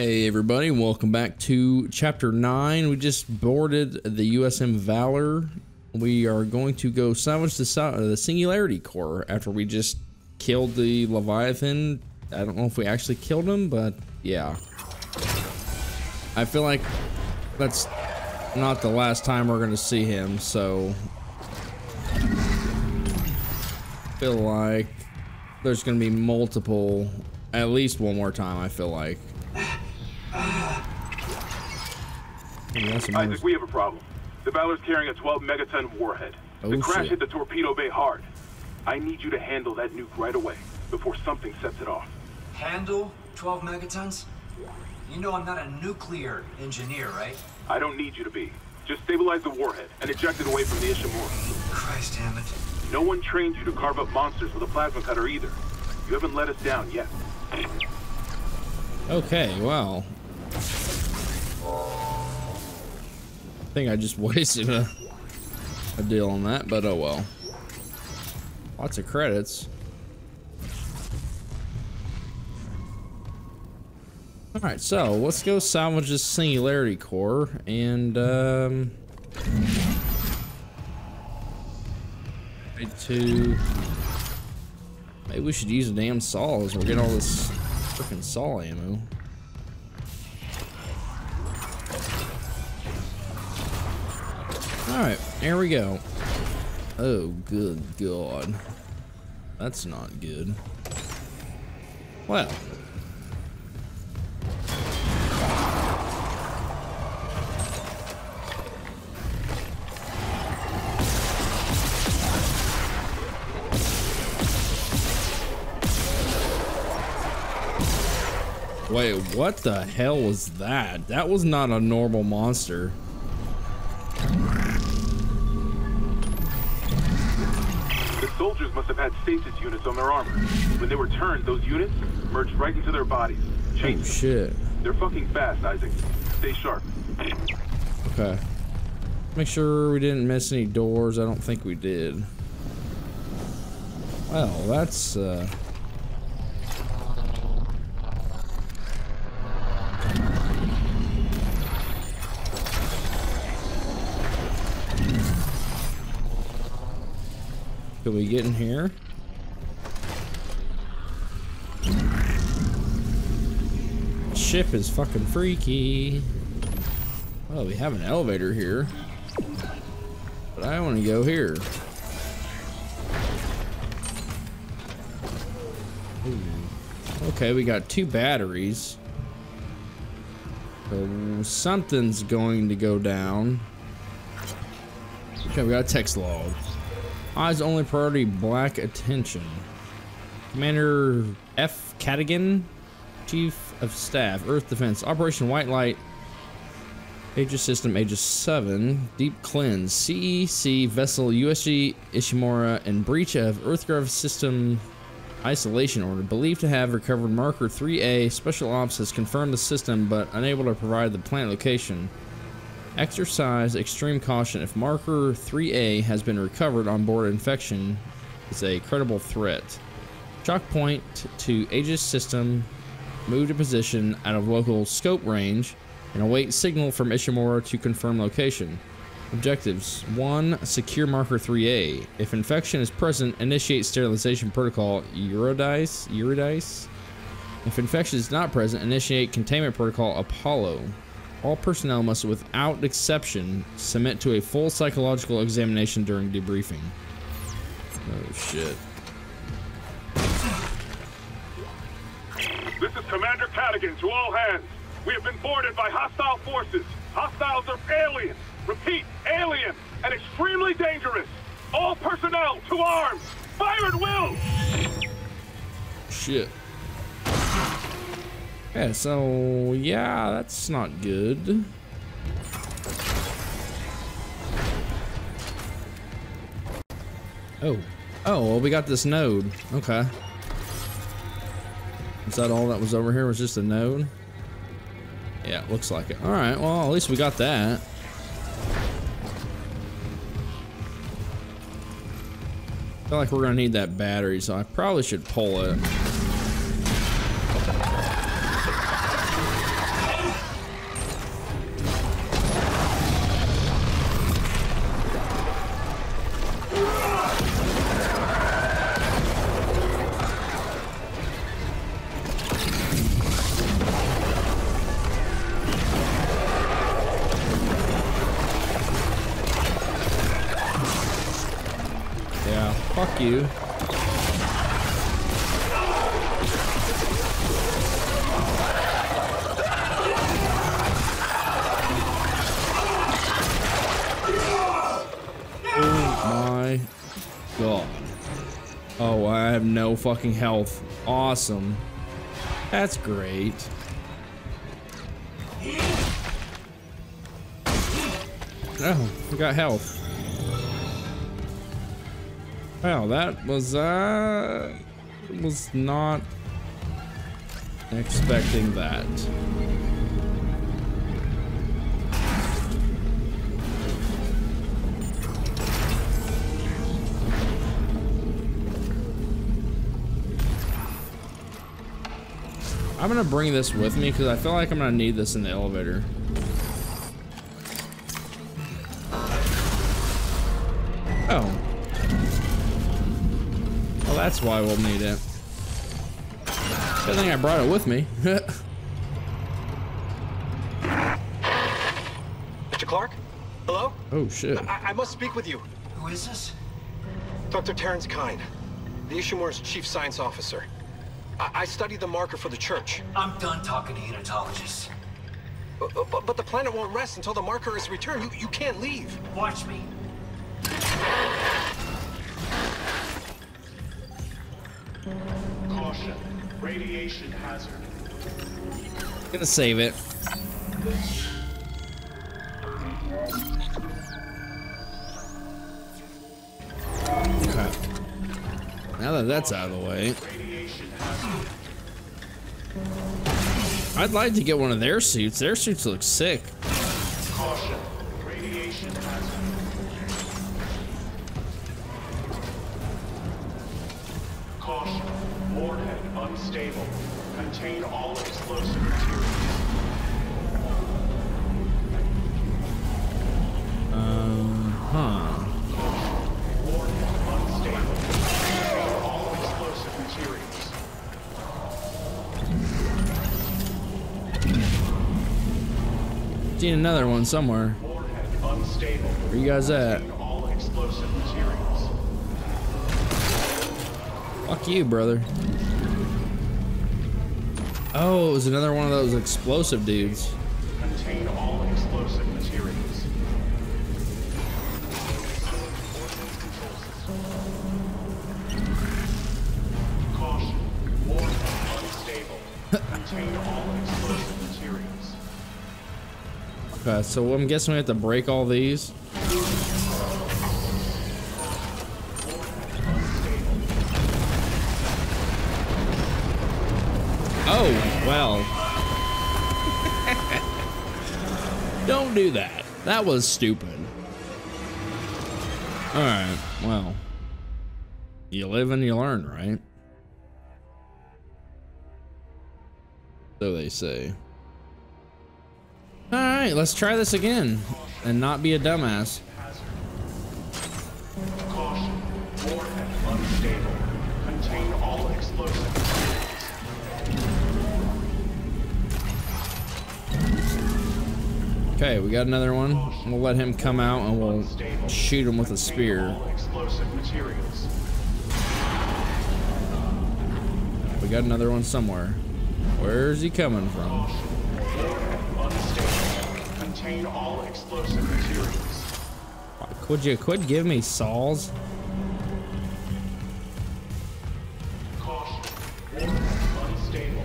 Hey everybody, welcome back to Chapter 9. We just boarded the USM Valor. We are going to go salvage the Singularity Core after we just killed the Leviathan. I don't know if we actually killed him, but yeah. I feel like that's not the last time we're going to see him, so I feel like there's going to be multiple, at least one more time, I feel like. Isaac, we have a problem. The Valor's carrying a 12 megaton warhead. Oh, the crash hit the torpedo bay hard. I need you to handle that nuke right away before something sets it off. Handle 12 megatons? You know I'm not a nuclear engineer, right? I don't need you to be. Just stabilize the warhead and eject it away from the Ishimura. Christ damn it. No one trained you to carve up monsters with a plasma cutter either. You haven't let us down yet. Okay, wow. I think I just wasted a deal on that, but oh well. Lots of credits. Alright, so let's go salvage this Singularity Core and maybe we should use a damn saw as we're getting all this freaking saw ammo. Alright, here we go. Oh, good God. That's not good. Well. Wait, what the hell was that? That was not a normal monster. Soldiers must have had stasis units on their armor. When they were turned, those units merged right into their bodies. Oh, shit. They're fucking fast, Isaac. Stay sharp. Okay. Make sure we didn't miss any doors. I don't think we did. Well, that's, Could we get in here? Ship is fucking freaky. Well, we have an elevator here, but I want to go here. Ooh. Okay, we got 2 batteries. So something's going to go down. Okay, we got a text log. Eyes only priority, black attention. Commander F. Cadigan, Chief of Staff, Earth Defense, Operation White Light, Aegis System, Aegis 7, Deep Cleanse, CEC, Vessel, USG Ishimura, in breach of Earthgrave System Isolation Order. Believed to have recovered Marker 3A, Special Ops has confirmed the system but unable to provide the plant location. Exercise extreme caution. If Marker 3A has been recovered on board, infection is a credible threat. Chalk point to Aegis system. Move to position out of local scope range and await signal from Ishimura to confirm location. Objectives: 1. Secure Marker 3A. If infection is present, initiate sterilization protocol Eurydice. If infection is not present, initiate containment protocol Apollo. All personnel must, without exception, submit to a full psychological examination during debriefing. Oh, shit. This is Commander Cadigan to all hands. We have been boarded by hostile forces. Hostiles are alien. Repeat, alien, and extremely dangerous. All personnel to arms. Fire at will! Shit. Yeah, so yeah, that's not good. Oh, well, we got this node. Okay. Is that all that was over here? Was just a node? Yeah, it looks like it. All right. Well, at least we got that. I feel like we're gonna need that battery, so I probably should pull it. Thank you. I have no fucking health. Awesome. That's great. Oh, we got health. Wow, that was not expecting that. I'm gonna bring this with me because I feel like I'm gonna need this in the elevator. Oh. Well, that's why we'll need it. Good thing I brought it with me. Mr. Clark? Hello? Oh, shit. I must speak with you. Who is this? Dr. Terrence Kine, the Ishimura's chief science officer. I studied the marker for the church. I'm done talking to unitologists. But the planet won't rest until the marker is returned. You can't leave. Watch me. Caution. Radiation hazard. I'm gonna save it. Okay. Now that that's out of the way. I'd like to get one of their suits. Their suits look sick. Caution. Radiation hazard. Caution. Warhead unstable. Contain all explosive materials. Seen another one somewhere. Where you guys at? Fuck you, brother. Oh, it was another one of those explosive dudes. Contain all explosive materials. Caution. Warhead unstable. Contain all explosive materials. Okay, so I'm guessing we have to break all these. Oh, well. Don't do that. That was stupid. Alright, well. You live and you learn, right? So they say. All right, let's try this again and not be a dumbass. Caution. Warhead unstable. Contain all explosives. Okay, we got another one. We'll let him come out and we'll shoot him with a spear. We got another one somewhere. Where's he coming from? All explosive materials. Could you give me saws? Caution. Unstable.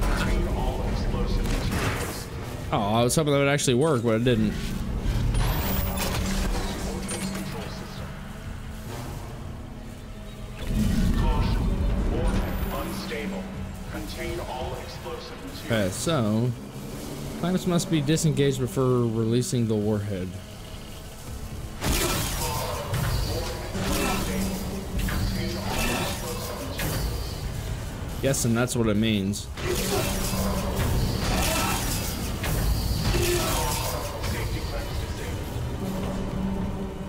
Contain all explosive materials. Oh, I was hoping that would actually work, but it didn't. Caution. Unstable. Contain all explosive materials. Okay, so planets must be disengaged before releasing the warhead. Yes, and that's what it means.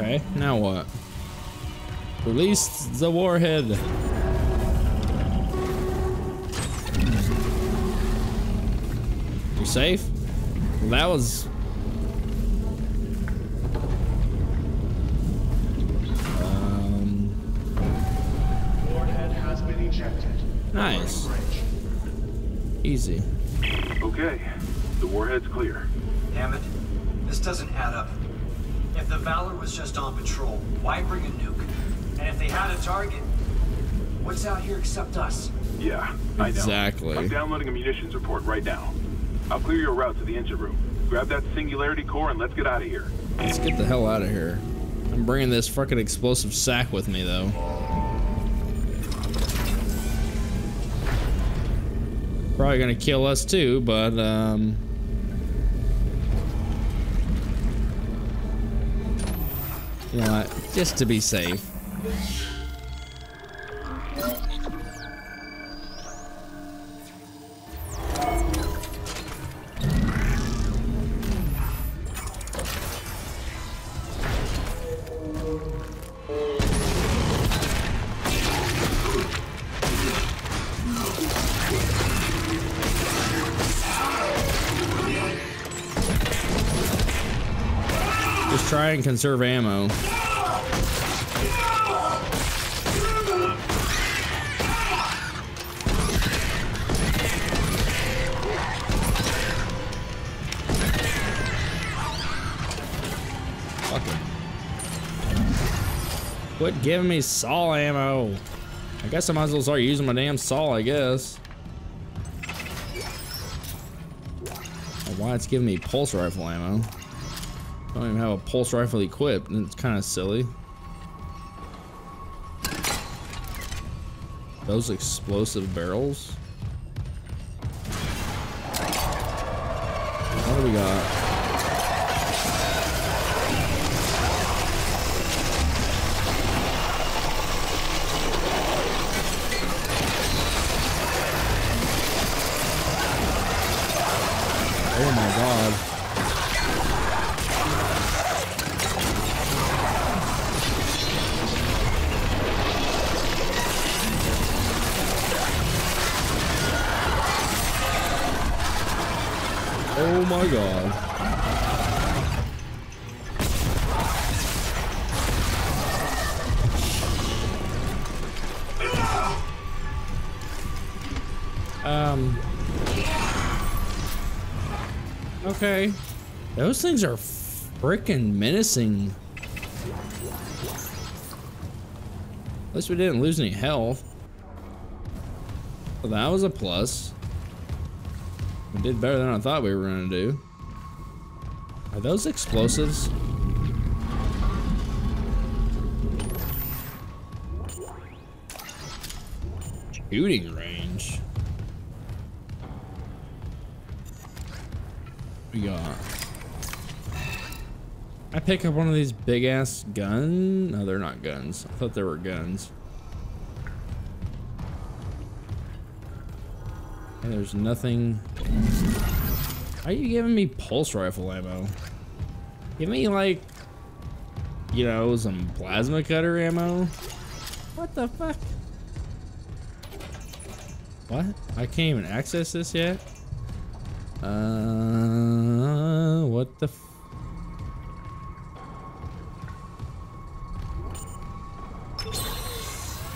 Okay, now what? Release the warhead. You safe? That was Nice. Easy. Okay, the warhead's clear. Damn it, this doesn't add up. If the Valor was just on patrol, why bring a nuke? And if they had a target, what's out here except us? Yeah, I know. Exactly. I'm downloading a munitions report right now. I'll clear your route to the engine room. Grab that Singularity Core and let's get out of here. Let's get the hell out of here. I'm bringing this fucking explosive sack with me, though. Probably gonna kill us too, but you know what? Just to be safe. Try and conserve ammo. Fuck it. Quit giving me saw ammo. I guess I might as well start using my damn saw, I guess. I don't know why it's giving me pulse rifle ammo. I don't even have a pulse rifle equipped, and it's kind of silly. Those explosive barrels. What do we got? Oh my god. Oh my god. Okay. Those things are freaking menacing. At least we didn't lose any health. Well, that was a plus. We did better than I thought we were gonna do. Are those explosives? Shooting range. We got. I pick up one of these big ass guns. No, they're not guns. I thought they were guns. And there's nothing. Why are you giving me pulse rifle ammo? Give me, like, you know, some plasma cutter ammo. What the fuck? What? I can't even access this yet? What the f.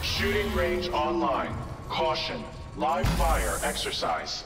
Shooting range online. Caution. Live fire exercise.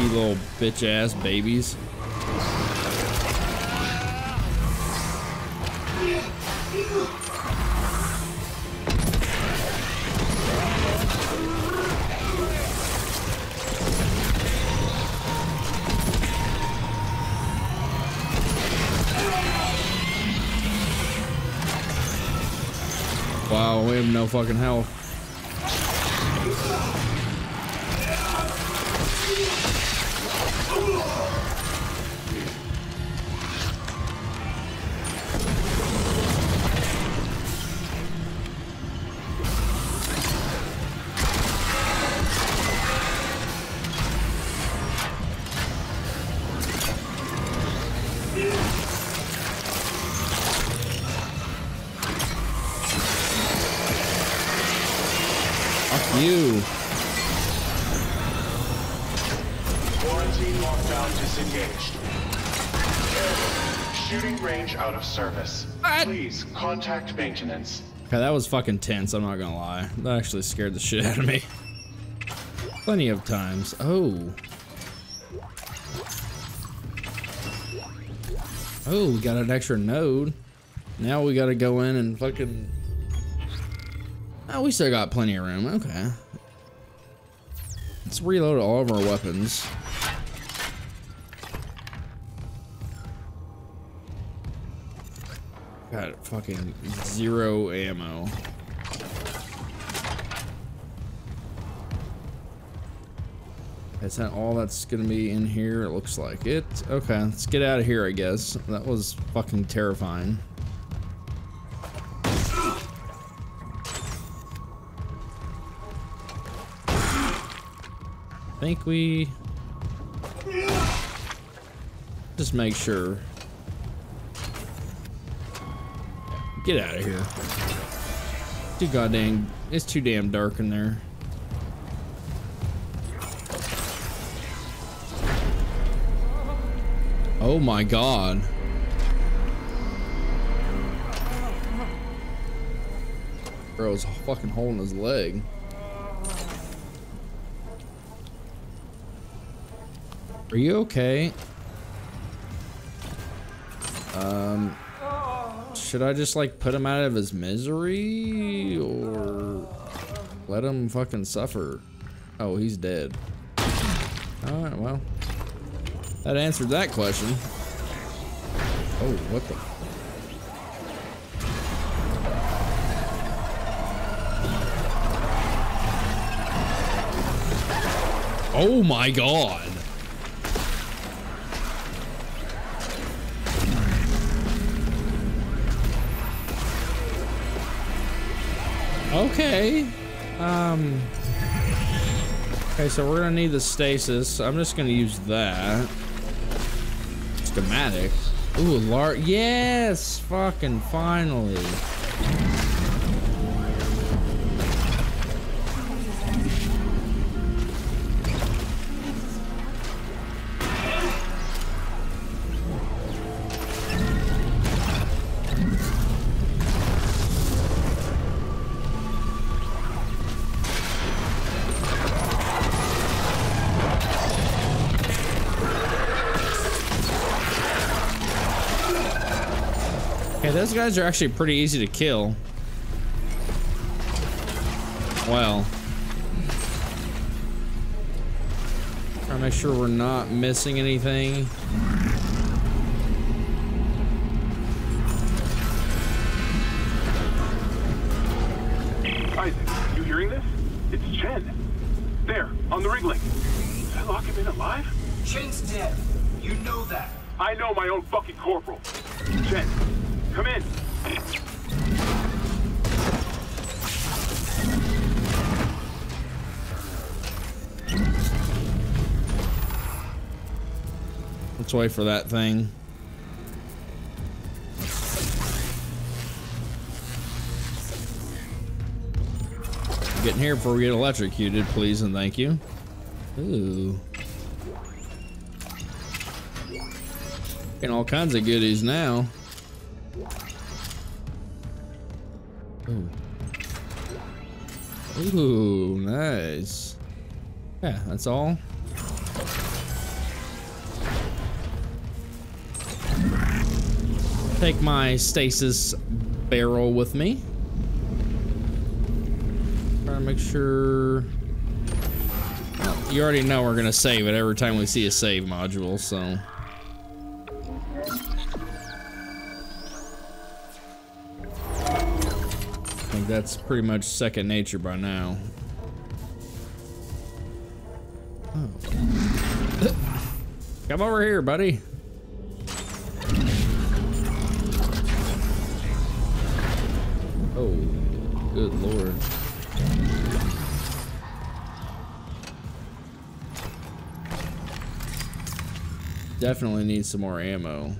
Little bitch ass babies. Wow, we have no fucking health. Service. What? Please contact maintenance. Okay, that was fucking tense, I'm not gonna lie. That actually scared the shit out of me. Plenty of times. Oh. Oh, we got an extra node. Now we gotta go in and fucking... Oh, we still got plenty of room. Okay. Let's reload all of our weapons. Got fucking zero ammo. Is that all that's gonna be in here? It looks like it. Okay, let's get out of here, I guess. That was fucking terrifying. I think we... just make sure. Get out of here. Too goddamn, it's too damn dark in there. Oh my god. Bro's fucking holding his leg. Are you okay? Should I just like put him out of his misery or let him fucking suffer? Oh, he's dead. All right, well, that answered that question. Oh, what the? Oh my god. Okay. Okay, so we're gonna need the stasis. I'm just gonna use that. Schematic. Ooh, large. Yes! Fucking finally. Those guys are actually pretty easy to kill. Well. Try to make sure we're not missing anything. Isaac, you hearing this? It's Chen. There, on the rig link. Is that lock him in alive? Chen's dead. You know that. I know my own fucking corporal. Chen. Come in. Let's wait for that thing. Get in here before we get electrocuted, please and thank you. Ooh. Getting all kinds of goodies now. Ooh, nice. Yeah, that's all. Take my stasis barrel with me. Try to make sure. Oh, you already know we're gonna save it every time we see a save module, so. I think that's pretty much second nature by now. Oh. Come over here, buddy. Oh, good Lord. Definitely need some more ammo.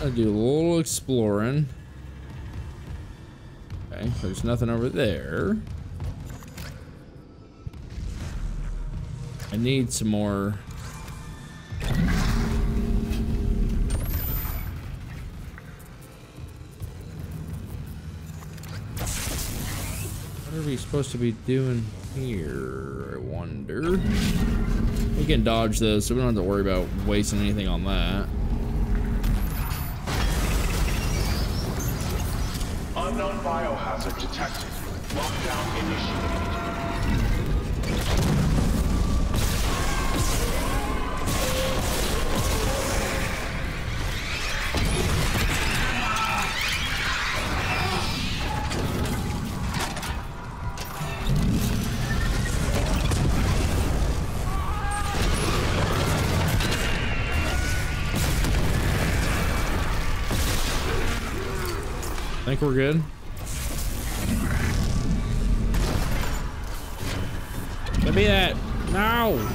I'll do a little exploring. Okay, so there's nothing over there. I need some more. What are we supposed to be doing here, I wonder? We can dodge those, so we don't have to worry about wasting anything on that. Unknown biohazard detected. Lockdown initiated. We're good. Give me that. No.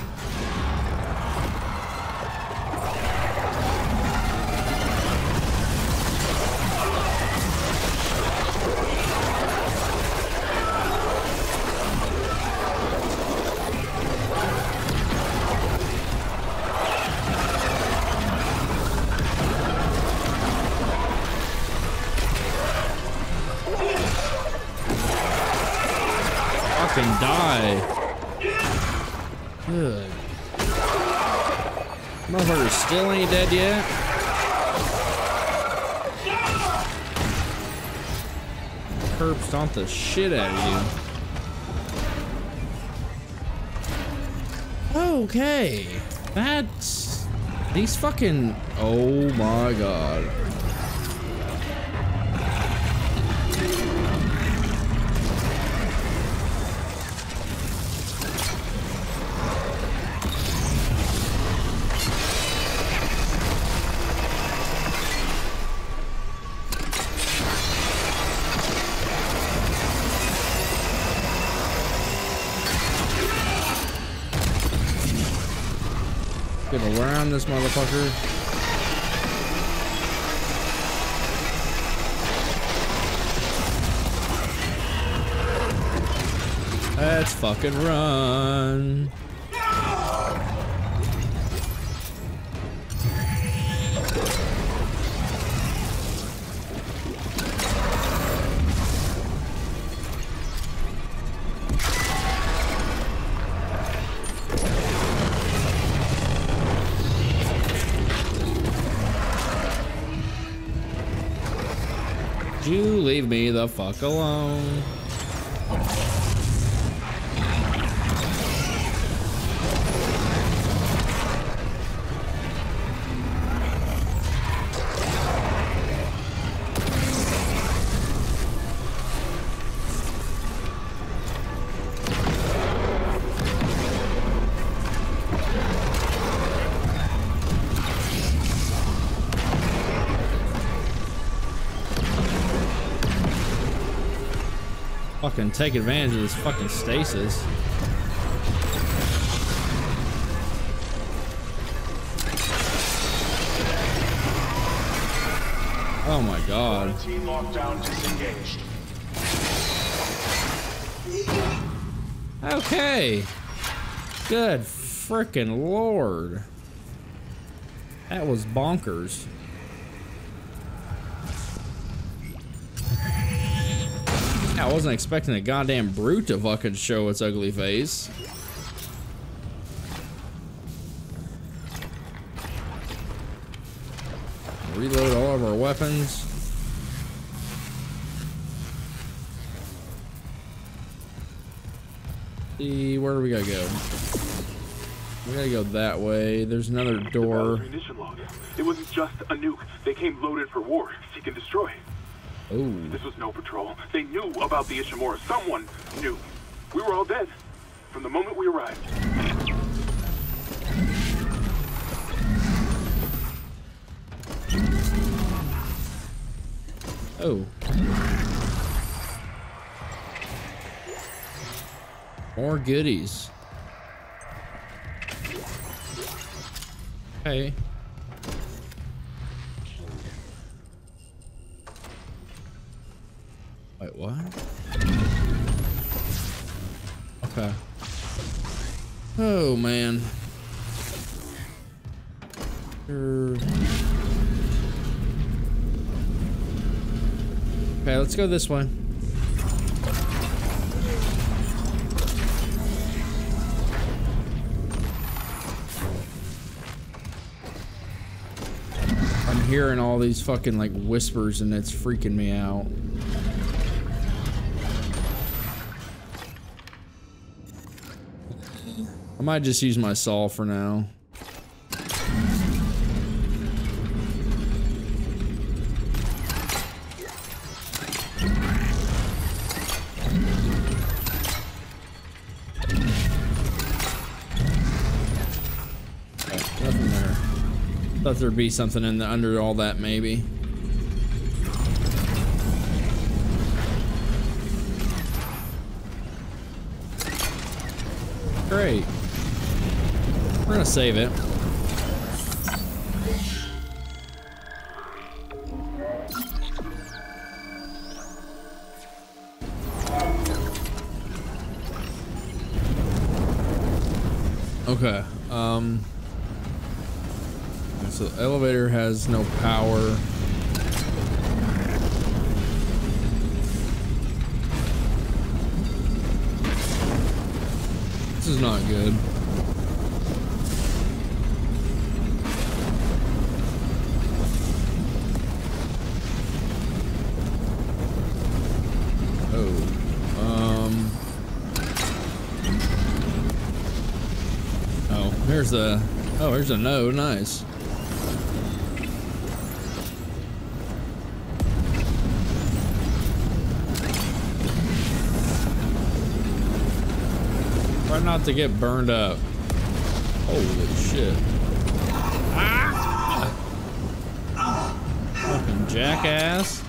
Still ain't dead yet. Curb stomped the shit out of you. Okay. That's... These fucking... Oh my god. Around this motherfucker. Let's fucking run. Me the fuck alone. Fucking take advantage of this fucking stasis. Oh my god. Team lockdown disengaged. Okay. Good frickin' Lord. That was bonkers. Yeah, I wasn't expecting a goddamn brute to fucking show its ugly face. Reload all of our weapons. See, where do we gotta go? We gotta go that way. There's another door. It wasn't just a nuke. They came loaded for war. Seek and destroy. Oh. This was no patrol. They knew about the Ishimura. Someone knew. We were all dead from the moment we arrived. Oh. More goodies. Hey. Wait, what? Okay. Oh, man. Okay, let's go this way. I'm hearing all these fucking like whispers and it's freaking me out. I might just use my saw for now. Thought there'd be something in the under all that maybe. Great. We're gonna save it. Okay. So the elevator has no power. This is not good. Oh. Oh, there's a... Oh, there's a no. Nice. Not to get burned up. Holy shit. Ah! Fucking jackass.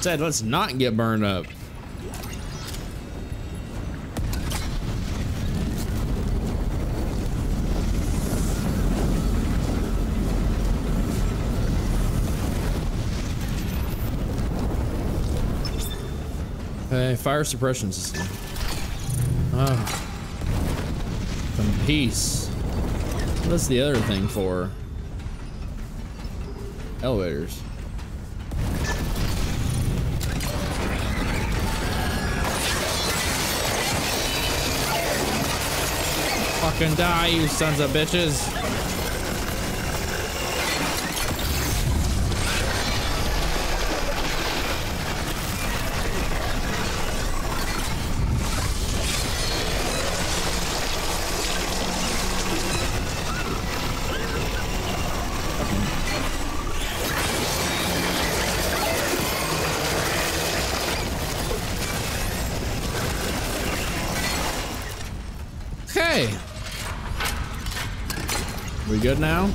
Said let's not get burned up. Fire suppression system. Oh. Some peace. What's the other thing for? Elevators. Fucking die, you sons of bitches. Good now?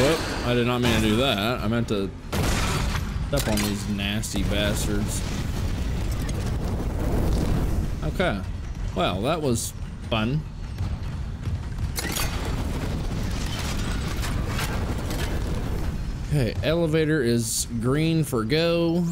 Whoop, I did not mean to do that. I meant to step on these nasty bastards. Okay. Well, that was fun. Okay, elevator is green for go.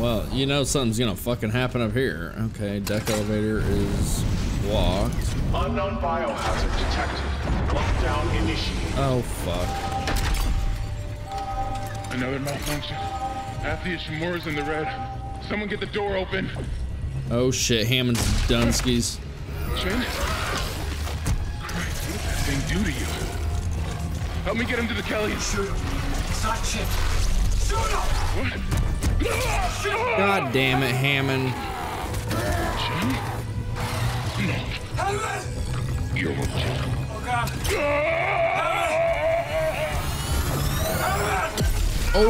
Well, you know something's gonna fucking happen up here. Okay, deck elevator is blocked. Unknown biohazard detected. Lockdown initiated. Oh, fuck. Another malfunction. After Ishimura's in the red. Someone get the door open. Oh, shit. Hammond's Dunskies. Chin? Christ, what did that thing do to you? Help me get him to the Kelly. Shoot. It's not shit. Shoot him! What? God damn it, Hammond. Oh.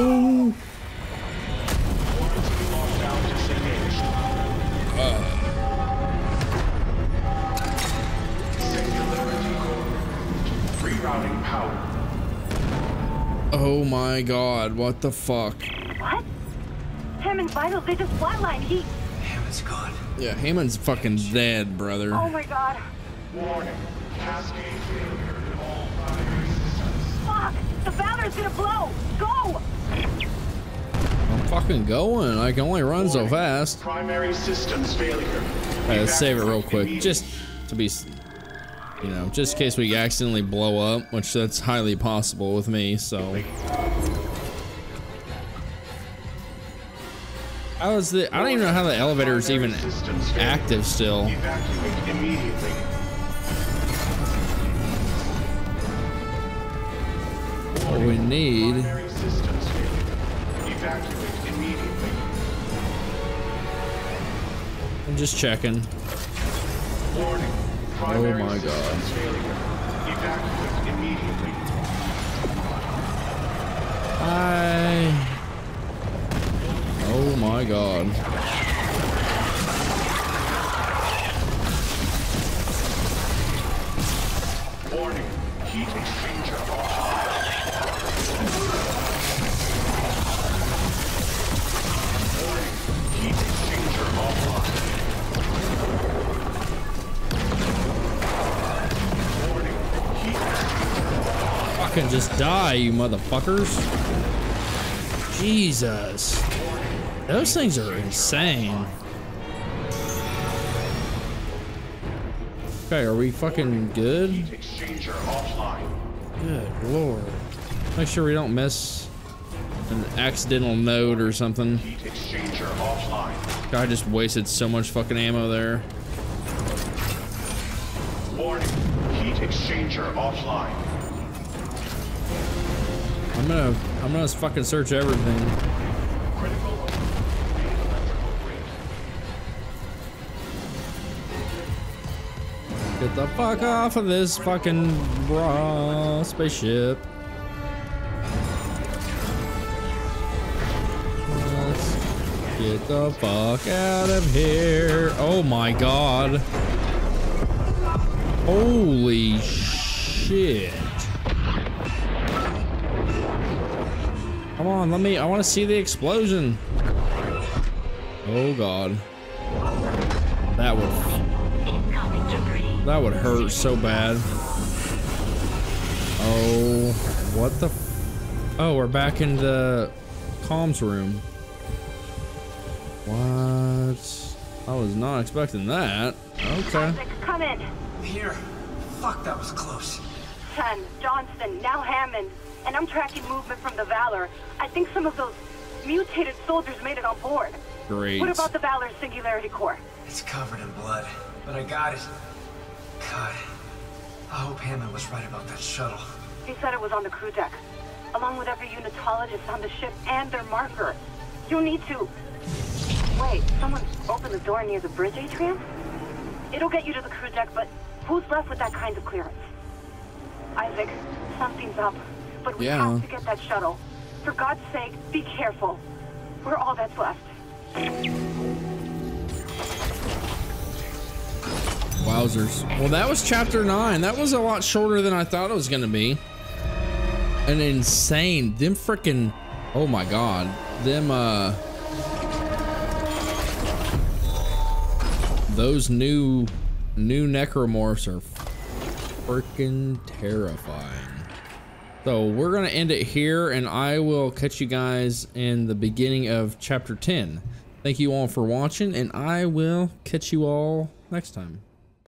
Oh my God, what the fuck? What? Hammond's vitals, they just flatlined. He... Hammond's gone. Yeah, Hammond's fucking dead, brother. Oh my God. Warning. Cascade failure in all fire systems. Fuck! The Valor's gonna blow! Go! I'm fucking going. I can only run so fast. Primary systems failure. Alright, let's save it real quick. Just to be... You know, just in case we accidentally blow up, which that's highly possible with me, so... I don't even know how the elevator is even active still. Evacuate immediately. What we need. Evacuate immediately. I'm just checking. Oh my God. Evacuate immediately. Oh my God. Warning, heat exchanger offline. Warning, heat exchanger offline. Warning, heat exchanger offline. Fucking just die, you motherfuckers. Jesus. Those things are insane. Okay, are we fucking good? Good Lord. Make sure we don't miss an accidental node or something. God, I just wasted so much fucking ammo there. Warning, heat exchanger offline. I'm gonna fucking search everything. Get the fuck off of this fucking raw spaceship. Let's get the fuck out of here. Oh my God. Holy shit. Come on, I want to see the explosion. Oh God. That would hurt so bad. Oh, what the f— oh, we're back in the comms room. What? I was not expecting that. Okay. Isaac, come in. Here. Fuck, that was close. Ken, Johnston, now Hammond. And I'm tracking movement from the Valor. I think some of those mutated soldiers made it on board. Great. What about the Valor's Singularity Core? It's covered in blood, but I got it. God, I hope Hammond was right about that shuttle. He said it was on the crew deck, along with every unitologist on the ship and their marker. You need to... Wait, someone opened the door near the bridge atrium? It'll get you to the crew deck, but who's left with that kind of clearance? Isaac, something's up, but we have to get that shuttle. For God's sake, be careful. We're all that's left. Wowzers. Well, that was chapter 9. That was a lot shorter than I thought it was gonna be. An insane, them freaking, oh my God, them those new necromorphs are freaking terrifying. So we're gonna end it here, and I will catch you guys in the beginning of chapter 10. Thank you all for watching, and I will catch you all next time.